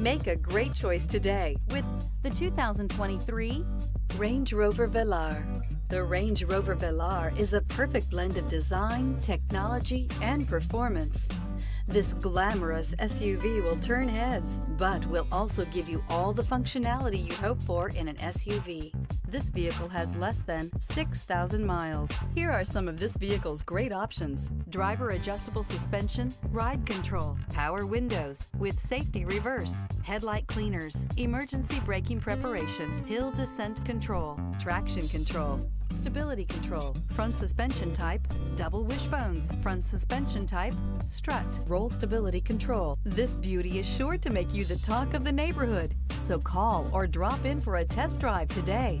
Make a great choice today with the 2023 Range Rover Velar. The Range Rover Velar is a perfect blend of design, technology, and performance. This glamorous SUV will turn heads, but will also give you all the functionality you hope for in an SUV. This vehicle has less than 6,000 miles. Here are some of this vehicle's great options: driver adjustable suspension, ride control, power windows with safety reverse, headlight cleaners, emergency braking preparation, hill descent control, traction control, stability control, front suspension type, double wishbones, front suspension type, strut, roll stability control. This beauty is sure to make you the talk of the neighborhood, so call or drop in for a test drive today.